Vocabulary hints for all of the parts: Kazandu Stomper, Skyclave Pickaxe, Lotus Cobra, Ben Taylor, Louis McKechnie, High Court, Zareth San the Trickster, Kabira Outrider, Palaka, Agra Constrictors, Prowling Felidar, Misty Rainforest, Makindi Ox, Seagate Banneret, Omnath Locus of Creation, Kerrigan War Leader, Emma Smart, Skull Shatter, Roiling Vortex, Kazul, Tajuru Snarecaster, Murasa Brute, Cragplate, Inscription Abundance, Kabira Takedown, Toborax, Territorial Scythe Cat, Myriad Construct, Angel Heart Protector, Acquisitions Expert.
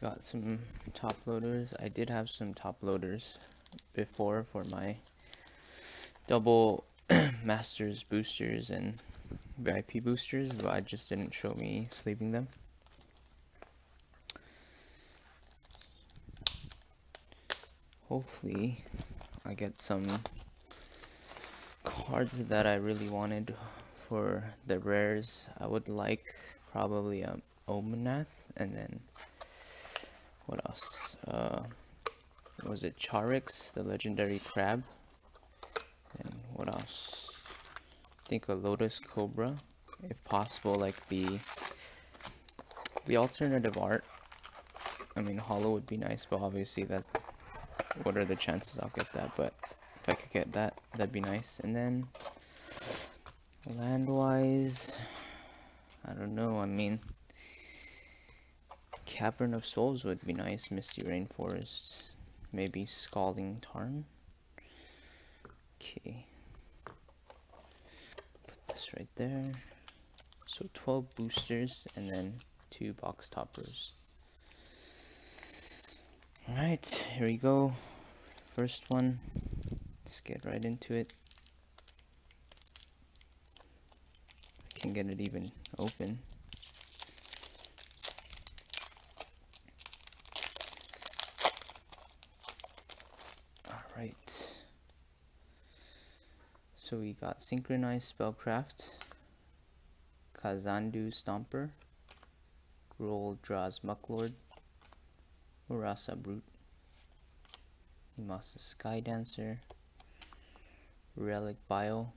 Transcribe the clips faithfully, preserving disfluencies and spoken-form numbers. got some top loaders. I did have some top loaders before for my double masters boosters and V I P boosters, but I just didn't show me sleeving them. Hopefully I get some cards that I really wanted for the rares. I would like probably a Omnath, and then what else? Uh, was it Charix, the legendary crab? And what else? I think a Lotus Cobra, if possible, like the the alternative art. I mean, holo would be nice, but obviously that's, what are the chances I'll get that? But if I could get that, that'd be nice. And then land wise, I don't know. I mean, Cavern of Souls would be nice. Misty Rainforest, maybe Scalding Tarn. Okay, put this right there. So twelve boosters and then two box toppers. All right, here we go. First one. Let's get right into it. I can't get it even open. Alright. So we got Synchronized Spellcraft, Kazandu Stomper, Roll Draws Mucklord, Murasa Brute, Masa Sky Dancer, Relic Bio.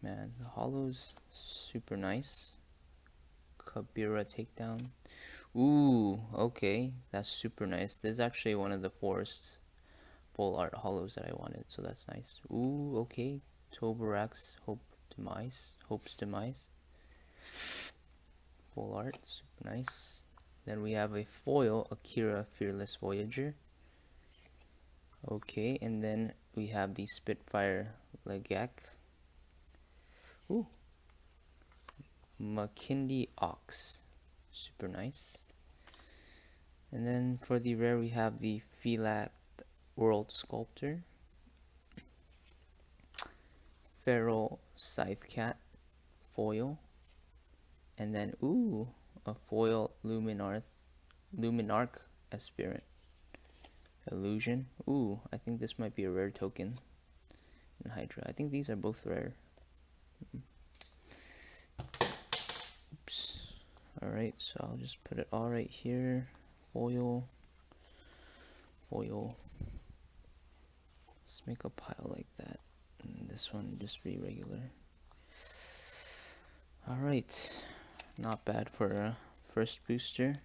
Man, the holos super nice. Kabira Takedown. Ooh, okay, that's super nice. This is actually one of the forest full art holos that I wanted, so that's nice. Ooh, okay. Toborax, Hope Demise, Hope's Demise. Full art, super nice. Then we have a foil, Akiri Fearless Voyager. Okay, and then we have the Spitfire Legek. Ooh. Makindi Ox. Super nice. And then for the rare, we have the Felath World Sculptor, Feral Scythe Cat, foil. And then, ooh, a foil Luminarch, Luminarch Aspirant. Illusion. Ooh, I think this might be a rare token. And Hydra. I think these are both rare. Oops. Alright, so I'll just put it all right here. Foil. Foil. Let's make a pile like that. And this one just be regular. Alright. Not bad for a first booster.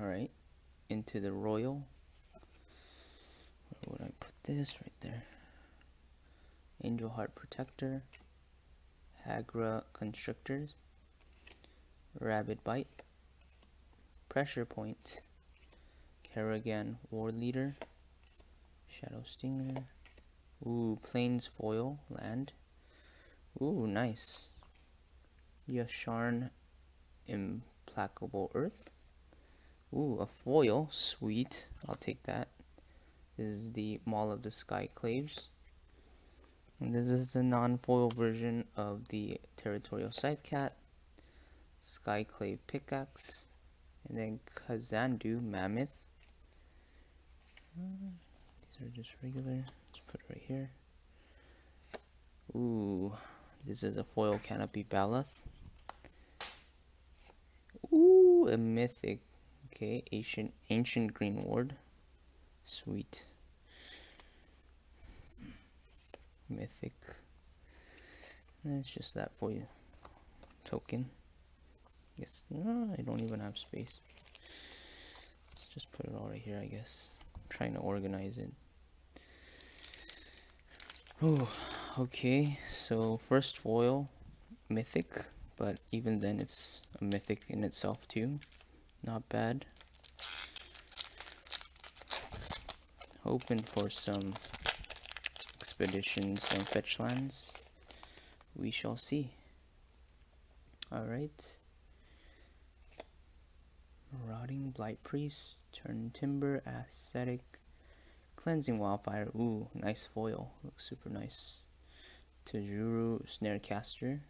Alright, into the royal. Where would I put this? Right there. Angel Heart Protector, Agra Constrictors, Rabbit Bite, Pressure Point, Kerrigan War Leader, Shadow Stinger. Ooh, Plains Foil, Land. Ooh, nice. Yasharn Implacable Earth. Ooh, a foil, sweet. I'll take that. This is the Mall of the Skyclaves. And this is the non-foil version of the Territorial Scythe Cat, Skyclave Pickaxe. And then Kazandu Mammoth. These are just regular. Let's put it right here. Ooh, this is a foil Canopy Balath. Ooh, a mythic. Okay, ancient ancient Green Ward. Sweet. Mythic. And it's just that for you. Token. Yes, no, I don't even have space. Let's just put it all right here, I guess. I'm trying to organize it. Oh, okay. So first foil, mythic, but even then, it's a mythic in itself too. Not bad. hoping for some expeditions, some fetch lands. We shall see. Alright. Rotting Blight Priest, Turn Timber, Ascetic, Cleansing Wildfire. Ooh, nice foil. Looks super nice. Tajuru Snarecaster,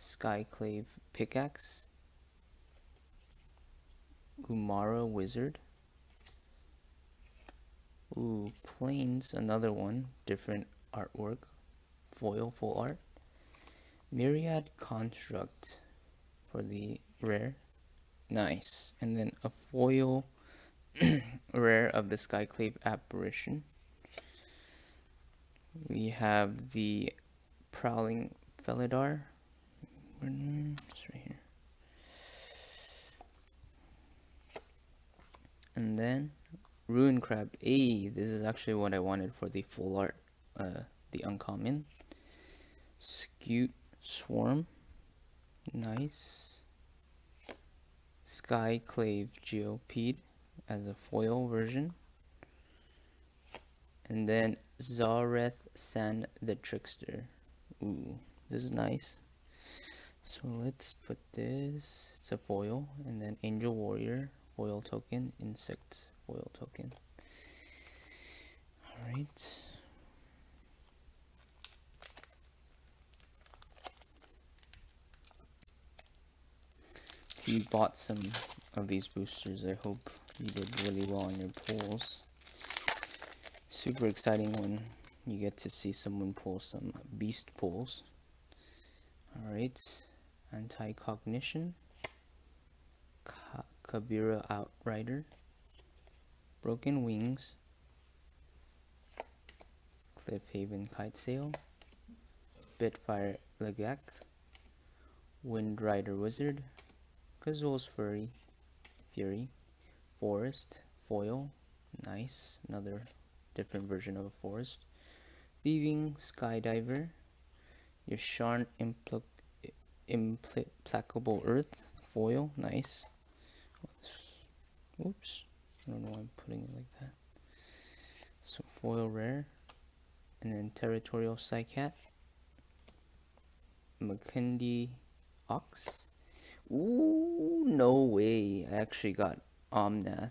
Skyclave Pickaxe, Umara Wizard. Ooh, Plains, another one. Different artwork. Foil, full art. Myriad Construct for the rare. Nice. And then a foil rare of the Skyclave Apparition. We have the Prowling Felidar. It's right here. And then Ruin Crab. Hey, this is actually what I wanted for the full art, uh, the uncommon. Scute Swarm. Nice. Skyclave Geopede as a foil version. And then Zareth San the Trickster. Ooh, this is nice. So let's put this, it's a foil, and then Angel Warrior, foil token, Insect, foil token. Alright. You bought some of these boosters, I hope you did really well on your pulls. Super exciting when you get to see someone pull some beast pulls. Alright. Anti-Cognition, Ka Kabira Outrider, Broken Wings, Cliffhaven Kitesail, Spitfire Legek, Windrider Wizard, Kazul's Fury, Fury, Forest, Foil, nice, another different version of a forest, Thieving Skydiver, Yasharn Implacable Implacable Earth, foil, nice. Oops, I don't know why I'm putting it like that. So foil rare, and then Territorial Scythe Cat, Makindi Ox. Ooh, no way! I actually got Omnath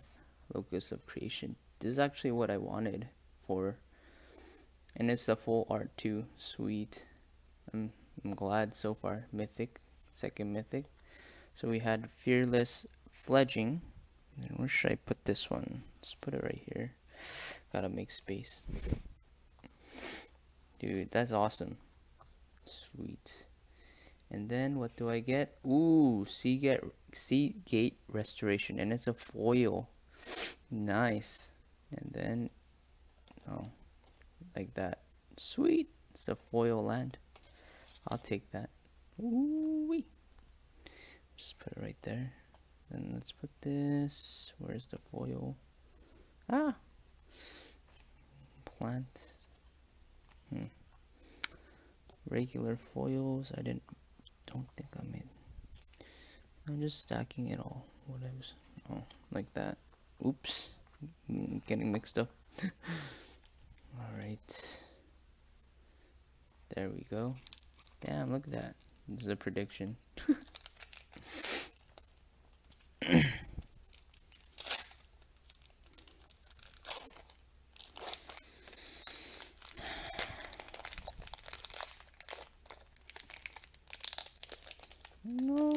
Locus of Creation. This is actually what I wanted for, and it's the full art too. Sweet. Um, I'm glad so far. Mythic, second mythic. So we had Fearless Fledging. And then where should I put this one? Let's put it right here. Gotta make space. Dude, that's awesome. Sweet. And then what do I get? Ooh, Sea Gate, Sea Gate Restoration. And it's a foil. Nice. And then, oh, like that. Sweet. It's a foil land. I'll take that. Ooh-wee. Just put it right there. Then let's put this. Where's the foil? Ah! Plant. Hmm. Regular foils. I didn't. Don't think I made. I'm just stacking it all. Whatever. Oh, like that. Oops. I'm getting mixed up. Alright. There we go. Damn, look at that. This is a prediction. No.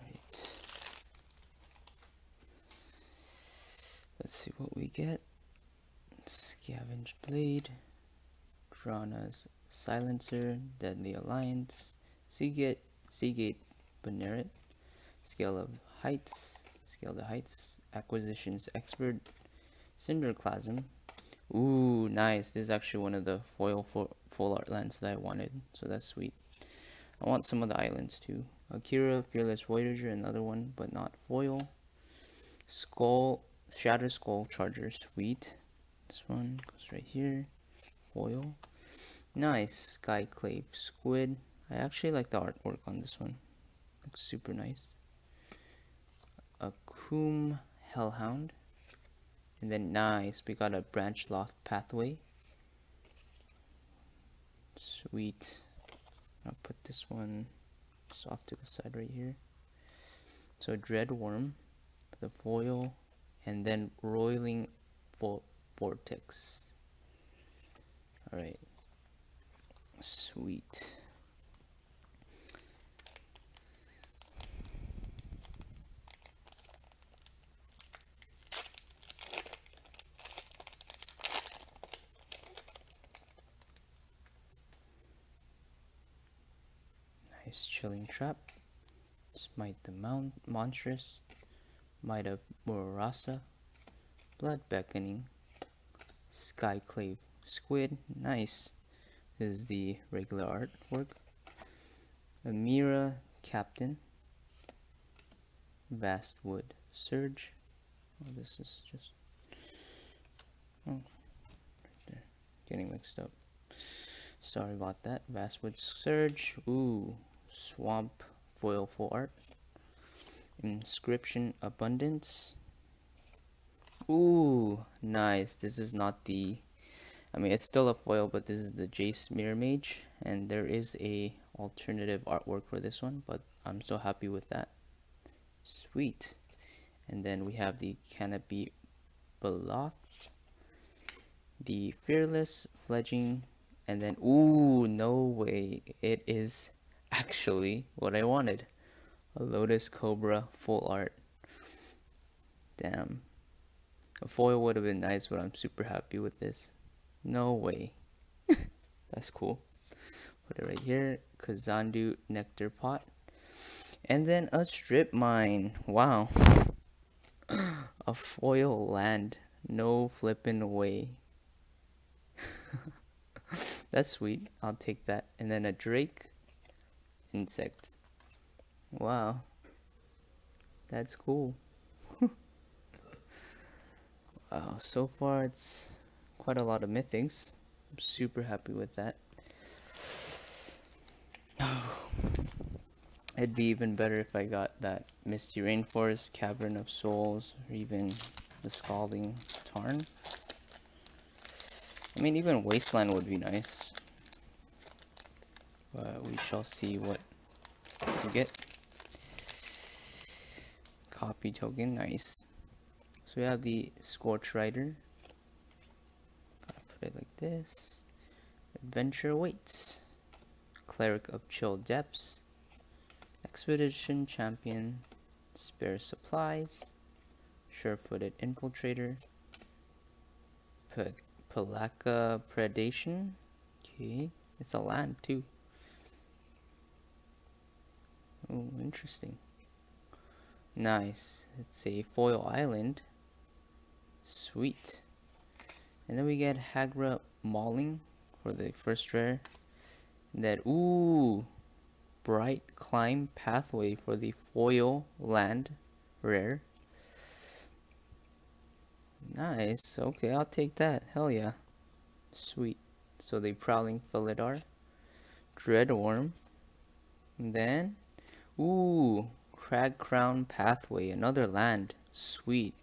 Right. Let's see what we get. Scavenge Blade, Drana's Silencer, Deadly Alliance, Seagate, Seagate Banneret, Scale of Heights, Scale of the Heights, Acquisitions Expert, Cinderclasm. Ooh, nice. This is actually one of the foil full, full art lands that I wanted, so that's sweet. I want some of the islands too. Akira Fearless Voyager, another one, but not foil. Skull, Shatter Skull Charger, sweet. This one goes right here, foil, nice. Skyclave Squid. I actually like the artwork on this one, looks super nice. Akoum Hellhound. And then nice, we got a branch loft pathway. Sweet. I'll put this one just off to the side right here. So Dreadworm, the foil, and then Roiling vo Vortex. Alright. Sweet. Nice chilling trap. Smite the mount monstrous. Might of Murasa. Blood Beckoning. Skyclave Squid. Nice. This is the regular artwork. Amira Captain. Vastwood Surge. Oh, this is just. Oh, right there. Getting mixed up. Sorry about that. Vastwood Surge. Ooh. Swamp Foil Full Art. Inscription Abundance. Ooh. Nice. This is not the. I mean, it's still a foil, but this is the Jace Mirror Mage, and there is a alternative artwork for this one, but I'm so happy with that. Sweet. And then we have the Canopy Beloth, the Fearless Fledging, and then, ooh, no way. It is actually what I wanted. A Lotus Cobra full art. Damn. A foil would have been nice, but I'm super happy with this. No way. That's cool. Put it right here. Kazandu Nectar Pot. And then a strip mine. Wow. A foil land. No flipping way. That's sweet. I'll take that. And then a drake. Insect. Wow. That's cool. Wow. So far it's quite a lot of mythics. I'm super happy with that. Oh, it'd be even better if I got that Misty Rainforest, Cavern of Souls, or even the Scalding Tarn. I mean, even Wasteland would be nice. But we shall see what we get. Copy token, nice. So we have the Scorch Rider. Like this. Adventure awaits. Cleric of Chill Depths. Expedition Champion. Spare Supplies. Sure-footed Infiltrator. Palaka Predation. Okay, it's a land too. Oh, interesting. Nice. It's a foil island. Sweet. And then we get Hagra Mauling for the first rare. And then, ooh, Bright Climb Pathway for the foil land rare. Nice. Okay, I'll take that. Hell yeah. Sweet. So the Prowling Felidar, Dreadworm. And then, ooh, Crag Crown Pathway, another land. Sweet.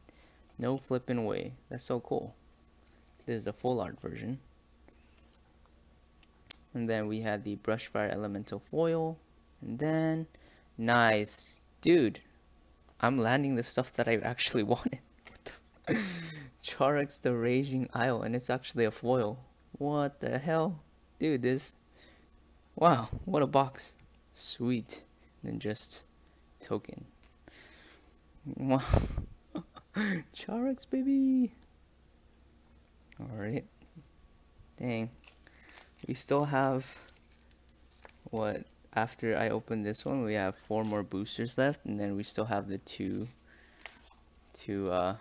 No flipping way. That's so cool. This is the full art version. And then we had the Brushfire Elemental Foil. And then, nice. Dude, I'm landing the stuff that I actually wanted. Charix the Raging Isle, and it's actually a foil. What the hell? Dude, this. Wow, what a box. Sweet. And then just token. Wow. Charix, baby. Alright. Dang. We still have, what, after I open this one, we have four more boosters left, and then we still have the two, two uh,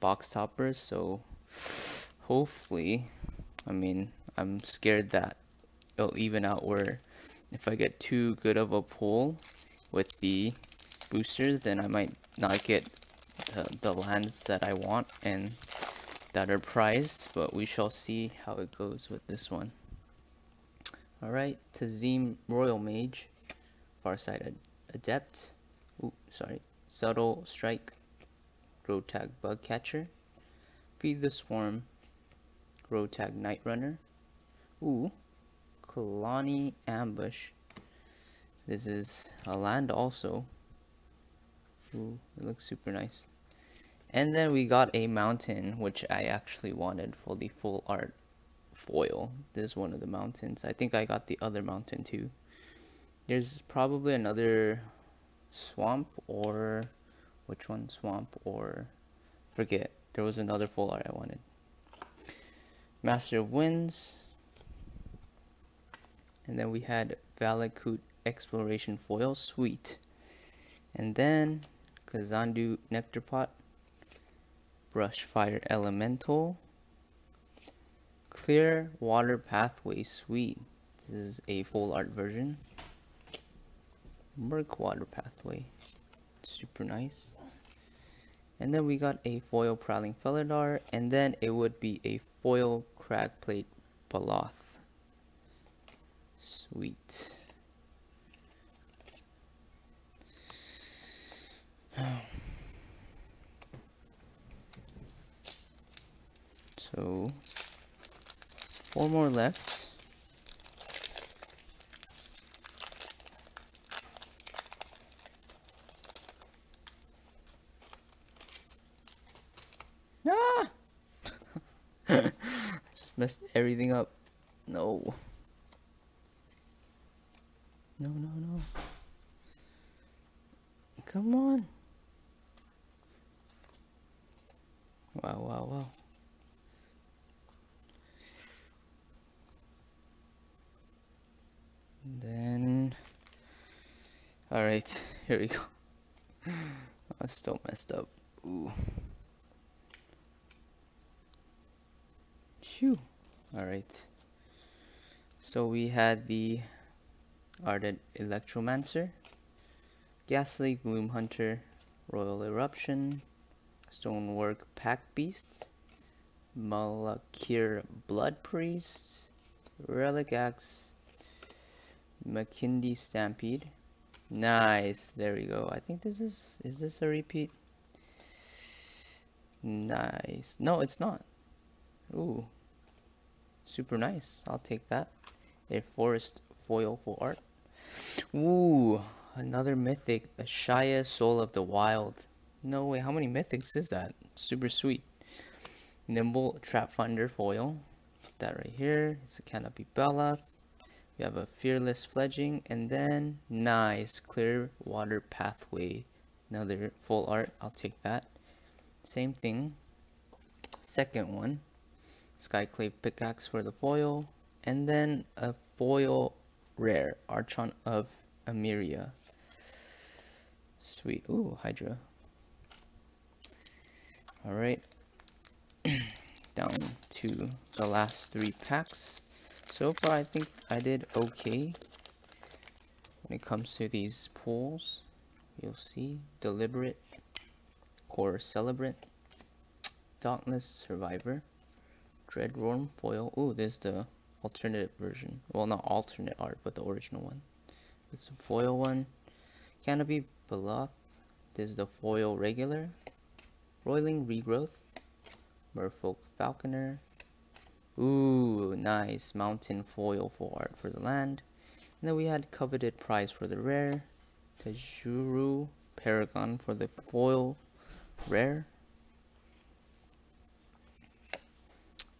box toppers, so hopefully, I mean, I'm scared that it'll even out where if I get too good of a pull with the boosters, then I might not get the, the lands that I want, and that are prized, but we shall see how it goes with this one. Alright, Tazim Royal Mage, Farsight Adept, ooh, sorry, Subtle Strike, Road Tag Bug Catcher, Feed the Swarm, Road Tag Night Runner, ooh, Kalani Ambush. This is a land also. Ooh, it looks super nice. And then we got a mountain, which I actually wanted for the full art foil. This is one of the mountains. I think I got the other mountain too. There's probably another swamp, or which one? Swamp or forget. There was another full art I wanted. Master of Winds. And then we had Valakut Exploration Foil. Sweet. And then Kazandu Nectar Pot. Brushfire Elemental. Clear Water Pathway. Sweet. This is a full art version. Murk Water Pathway, super nice. And then we got a foil Prowling Felidar, and then it would be a foil Cragplate Felath. Sweet. So four more left. Ah! I just messed everything up. No. No, no, no. Come on. Wow, wow, wow. And then. Alright, here we go. I'm still messed up. Ooh. Alright, so we had the Ardent Electromancer, Ghastly Gloom Hunter, Royal Eruption, Stonework Pack Beasts, Malakir Blood Priest, Relic Axe, Makindi Stampede. Nice, there we go. I think this is, is this a repeat? Nice, no it's not. Ooh. Super nice. I'll take that. A forest foil for art. Ooh, another mythic. A Shaya Soul of the Wild. No way. How many mythics is that? Super sweet. Nimble Trap Finder foil. Put that right here. It's a Canopy Bella. We have a Fearless Fledging. And then, nice. Clear Water Pathway. Another full art. I'll take that. Same thing. Second one. Skyclave Pickaxe for the foil, and then a foil rare, Archon of Amiria. Sweet. Ooh, Hydra. Alright, down to the last three packs. So far I think I did okay when it comes to these pulls. You'll see Deliberate, Core Celebrant, Dauntless Survivor, Dreadworm foil. Ooh, there's the alternative version. Well, not alternate art, but the original one. It's the foil one. Canopy Beloth. This is the foil regular. Roiling Regrowth. Merfolk Falconer. Ooh, nice. Mountain foil for art for the land. And then we had Coveted Prize for the rare. Tajuru Paragon for the foil rare.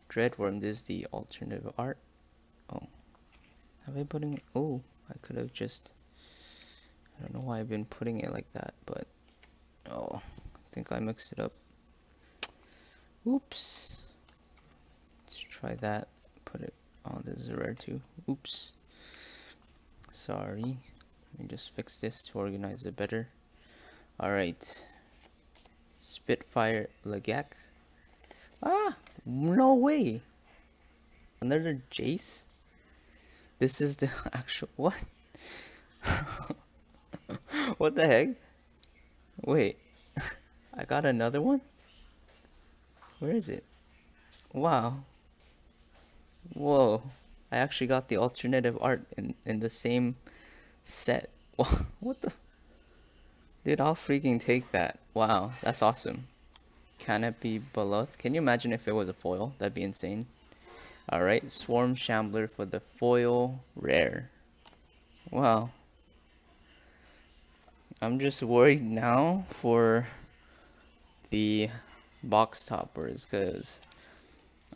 Dreadworm, this is the alternative art. Oh, have I putting it? Oh, I could have just, I don't know why I've been putting it like that, but oh, I think I mixed it up. Oops. Let's try that. Put it, oh, this is a rare too. Oops. Sorry. Let me just fix this to organize it better. Alright. Spitfire Legek. Ah! No way! Another Jace? This is the actual... What? What the heck? Wait. I got another one? Where is it? Wow. Whoa. I actually got the alternative art in, in the same set. What the... Dude, I'll freaking take that. Wow, that's awesome. Canopy Baloth. Can you imagine if it was a foil? That'd be insane. Alright, Swarm Shambler for the foil rare. Wow. I'm just worried now for the box toppers, because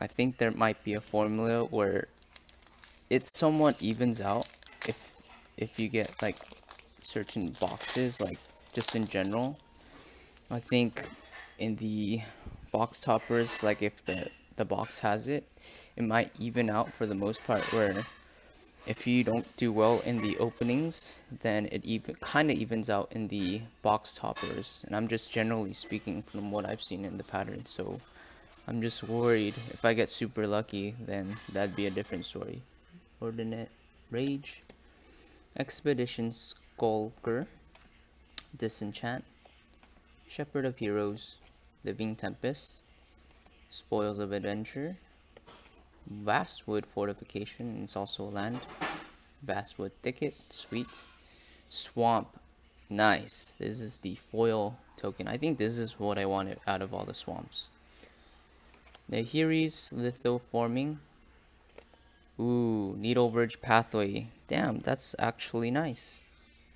I think there might be a formula where it somewhat evens out if if you get like certain boxes, like just in general. I think in the box toppers, like if the the box has it, it might even out for the most part, where if you don't do well in the openings, then it even kind of evens out in the box toppers. And I'm just generally speaking from what I've seen in the pattern, so I'm just worried if I get super lucky, then that'd be a different story. Ordinate Rage, Expedition Skulker, Disenchant, Shepherd of Heroes, Living Tempest, Spoils of Adventure, Vastwood Fortification, and it's also land. Vastwood Thicket, sweet. Swamp, nice. This is the foil token. I think this is what I wanted out of all the swamps. Nahiri's Litho Forming. Ooh, Needle Verge Pathway. Damn, that's actually nice.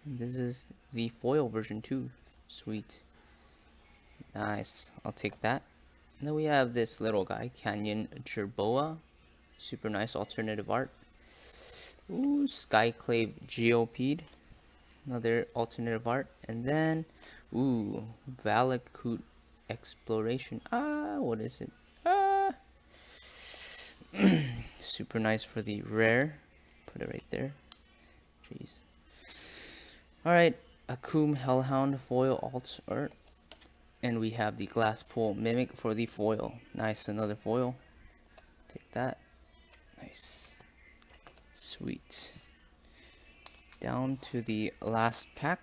This is the foil version too. Sweet. Nice, I'll take that. And then we have this little guy, Canyon Jerboa. Super nice alternative art. Ooh, Skyclave Geopede. Another alternative art. And then, ooh, Valakut Exploration. Ah, what is it? Ah! Super nice for the rare. Put it right there. Jeez. Alright, Akoum Hellhound foil alt art. And we have the Glass Pool Mimic for the foil. Nice, another foil. Take that. Nice. Sweet. Down to the last pack.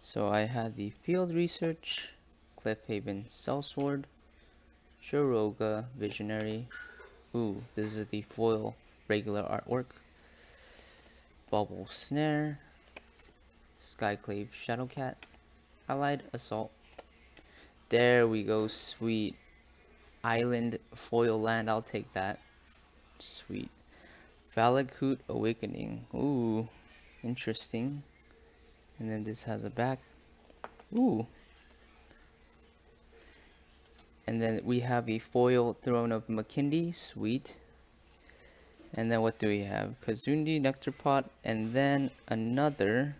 So I had the Field Research, Cliffhaven Sellsword, Shiroga Visionary. Ooh, this is the foil regular artwork. Bubble Snare, Skyclave Shadowcat, Allied Assault. There we go, sweet. Island foil land, I'll take that. Sweet. Valakut Awakening. Ooh, interesting. And then this has a back. Ooh. And then we have a foil Throne of Makindi, sweet. And then what do we have? Kazundi Nectar Pot, and then another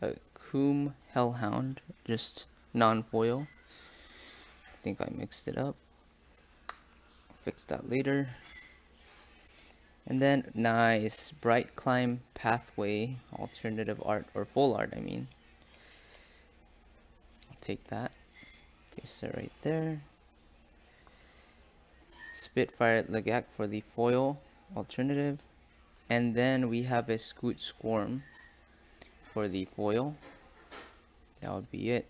Akoum Hellhound, just non-foil. I think I mixed it up. Fix that later. And then nice Bright Climb Pathway, alternative art, or full art, I mean. I'll take that. Place it right there. Spitfire Legek for the foil alternative, and then we have a Scoot Squirm for the foil. That would be it.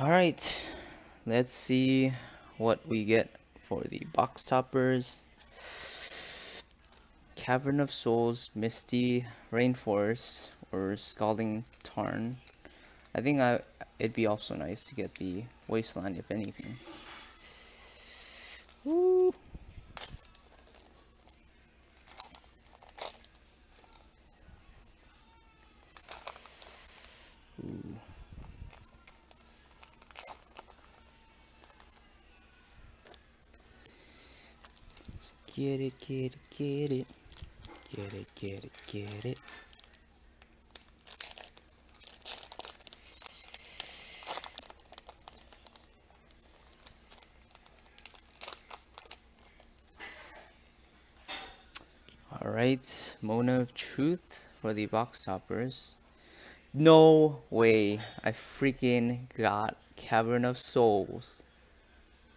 Alright, let's see what we get for the box toppers. Cavern of Souls, Misty Rainforest, or Scalding Tarn. I think I, it'd be also nice to get the Wasteland if anything. Woo. Ooh. Get it, get it, get it, get it, get it, get it. Alright, Mona of Truth for the box toppers. No way, I freaking got Cavern of Souls.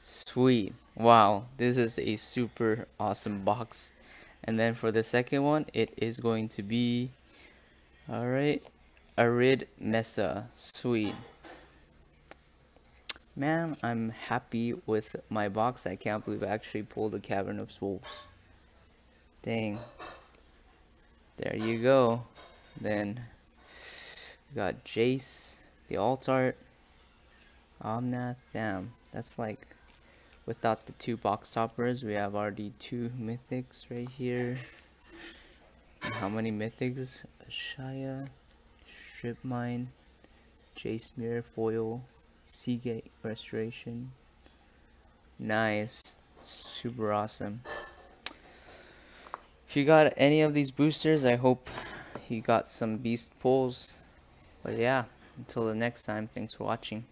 Sweet. Wow, this is a super awesome box. And then for the second one, it is going to be, alright, Arid Mesa. Sweet. Man, I'm happy with my box. I can't believe I actually pulled a Cavern of Souls. Dang. There you go. Then we got Jace, the alt art, Omnath. Damn, that's like without the two box toppers. We have already two mythics right here. And how many mythics? Ashaya, Strip Mine, Jace Mirror Foil, Sea Gate Restoration. Nice, super awesome. If you got any of these boosters, I hope you got some beast pulls. But yeah, until the next time, thanks for watching.